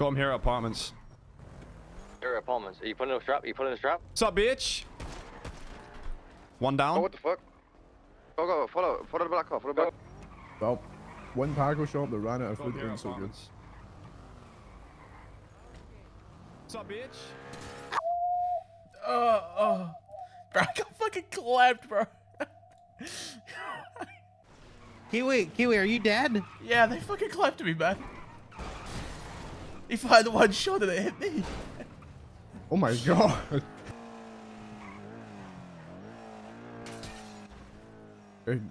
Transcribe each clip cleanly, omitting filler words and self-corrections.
Got him here at apartments. Here at apartments. Are you putting in a strap? Are you putting in a strap? What's up, bitch? One down. Oh, what the fuck? Go, go, follow. Follow the black car. Follow the black. Well, one Paco shop that ran out of food ain't so good. What's up, bitch? Oh. Bro, I got fucking clapped, bro. Kiwi, are you dead? Yeah, they fucking clapped me, man. He fired the one shot and it hit me. Oh my god.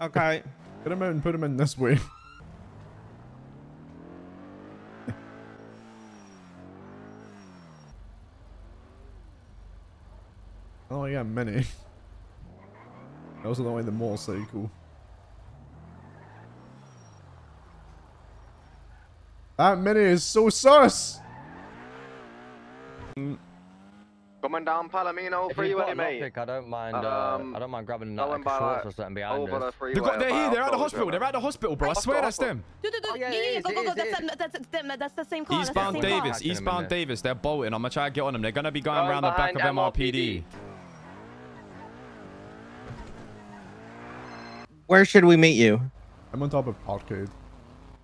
Okay. Get him out and put him in this way. Oh yeah, many. I also don't like the motorcycle. That mini is so sus! Coming down Palomino, freeway, mate. I don't mind, I don't mind grabbing that shorts or something behind us. They're here, they're at the hospital, bro. I swear that's them. Yeah, go, go, go, that's the same car. Eastbound Davis, they're bolting. I'm gonna try to get on them. They're gonna be going around the back of MRPD. Where should we meet you? I'm on top of Parkade.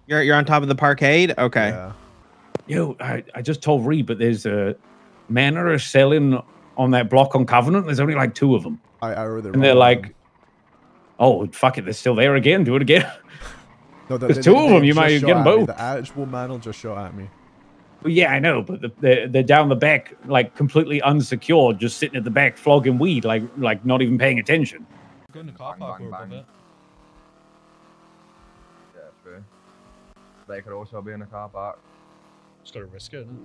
You're on top of the Parkade? Okay. Yeah. Yo, I just told Reed, but there's a manor is selling on that block on Covenant. There's only like 2 of them. I heard and they're like, oh, fuck it. They're still there again. Do it again. No, there's 2 of them. You might get them both. The actual manor just shot at me. Well, yeah, I know. But they're down the back, like completely unsecured, just sitting at the back flogging weed, like not even paying attention. Go in the car park for a bit. Yeah, true. They could also be in the car park. Just gotta risk it, isn't it?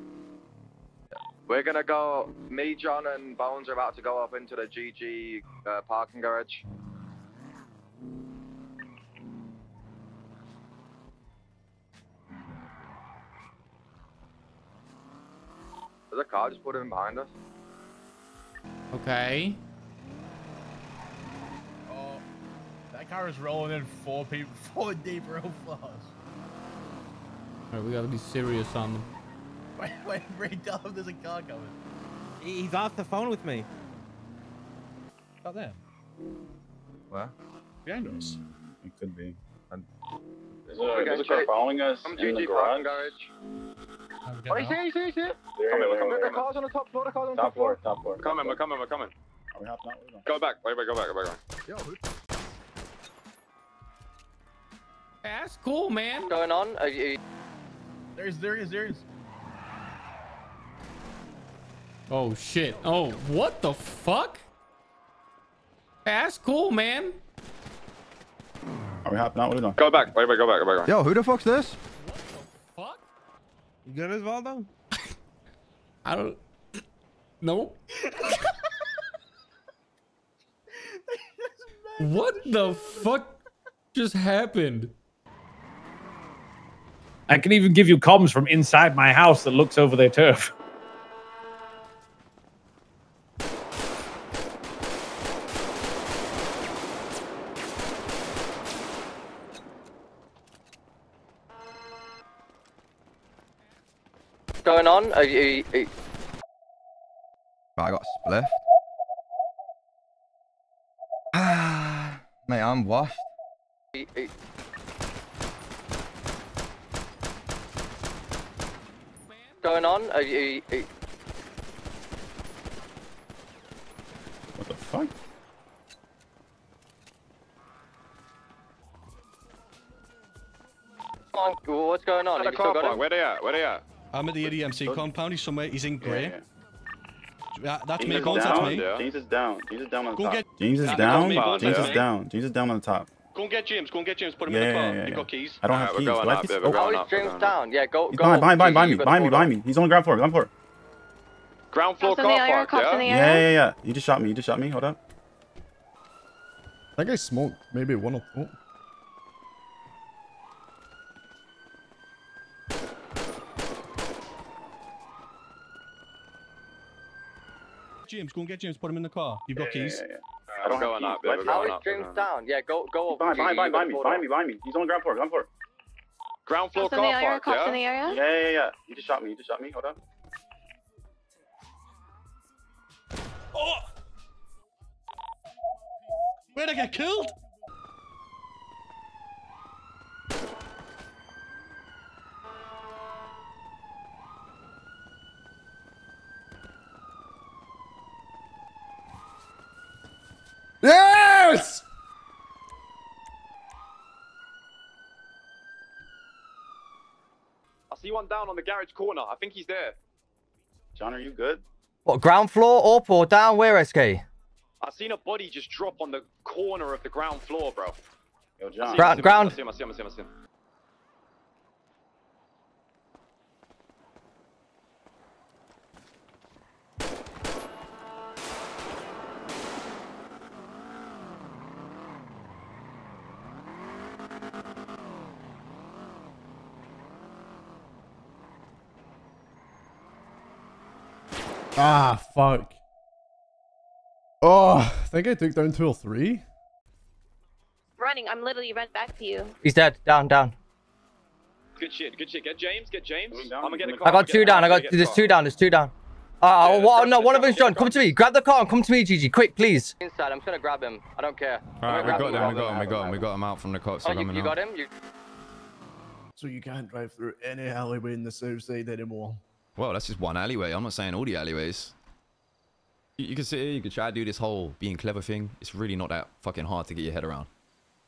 We're gonna go. Me, John, and Bones are about to go up into the GG parking garage. There's a car just put in behind us. Okay. Oh, that car is rolling in 4 deep real fast. Alright, we gotta be serious on them. Wait, Reed, tell him there's a car coming. He's off the phone with me. About there. Where? Behind us. It could be. There's a car following us in the garage. Oh, he's here. The car's on the top floor, Top floor. We're coming. Go back. Yo, who? Yeah, that's cool, man. What's going on? There he is. Oh shit. Oh, what the fuck? Yeah, that's cool, man. Are we hopping out? What are we doing? Go back. Yo, who the fuck's this? What the fuck? You good as Valdo? I don't... Nope. What the fuck just happened? I can even give you comms from inside my house that looks over their turf. What's going on? Right, I got spliffed. Ah, mate, I'm washed. Going on? What the fuck? What's going on? Where they at? I'm at the EDMC compound. He's somewhere. He's in grey. Yeah. That's me. Contact me. James is down. James is down on the top. Go and get James. Put him in the car. You got keys. I don't have keys. James down. Yeah, go. Behind me. He's on the ground floor. Ground floor car park. Yeah. You just shot me. Hold up. I think I smoked maybe one or two. James, go and get James. Put him in the car. You've got keys. Yeah. How is James down? Yeah, go. Behind me. He's on ground floor. Ground floor car park, yeah? Cops in the area? Yeah. You just shot me, hold on. Oh! Where'd I get killed? Yes! I see one down on the garage corner. I think he's there. John, are you good? What, ground floor, up or down? Where, SK? I seen a body just drop on the corner of the ground floor, bro. Yo, John. Ground. I see him. Ah, fuck. Oh, I think I took down 2 or 3. Running, I'm literally running back to you. He's dead. Down. Good shit. Get James. I'm gonna get a car. I got two down. No, one of them's done. Come to me. Grab the car and come to me, Gigi. Quick, please. Inside, I'm just gonna grab him. I don't care. Alright, we got him. We got him out from the cops. Oh, you got him? So you can't drive through any alleyway in the south side anymore. Well, that's just one alleyway. I'm not saying all the alleyways. You can sit here, you can try to do this whole being clever thing. It's really not that fucking hard to get your head around.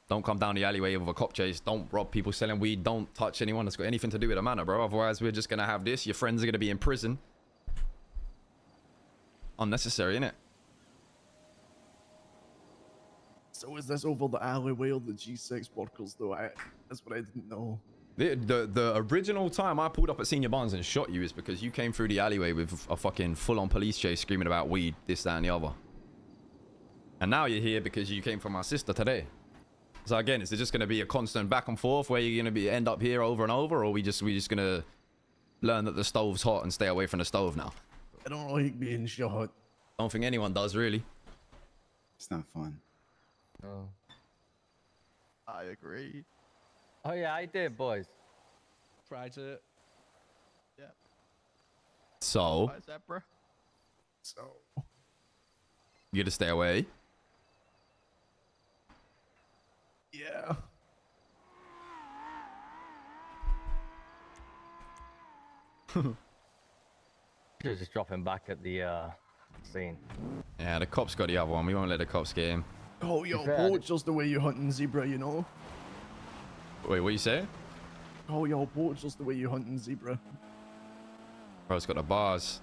Don't come down the alleyway with a cop chase. Don't rob people selling weed. Don't touch anyone that's got anything to do with the manor, bro. Otherwise, we're just going to have this. Your friends are going to be in prison. Unnecessary, innit? So is this over the alleyway or the G6 Barkers, though? That's what I didn't know. The original time I pulled up at Senior Barnes and shot you is because you came through the alleyway with a fucking full-on police chase screaming about weed, this, that, and the other. And now you're here because you came from my sister today. So again, is it just going to be a constant back and forth where you're going to end up here over and over, or are we just going to learn that the stove's hot and stay away from the stove now? I don't like being shot. I don't think anyone does, really. It's not fun. No. I agree. Oh yeah, I did, boys. Tried to. Yeah. So. Why is that, bro? So. You gonna stay away? Yeah. Just drop him back at the scene. Yeah, the cops got the other one. We won't let the cops get him. Oh, yo, it's just the way you're hunting zebra, you know. Wait, what you say? Oh, your boat's just the way you hunting zebra. Bro, it's got the bars.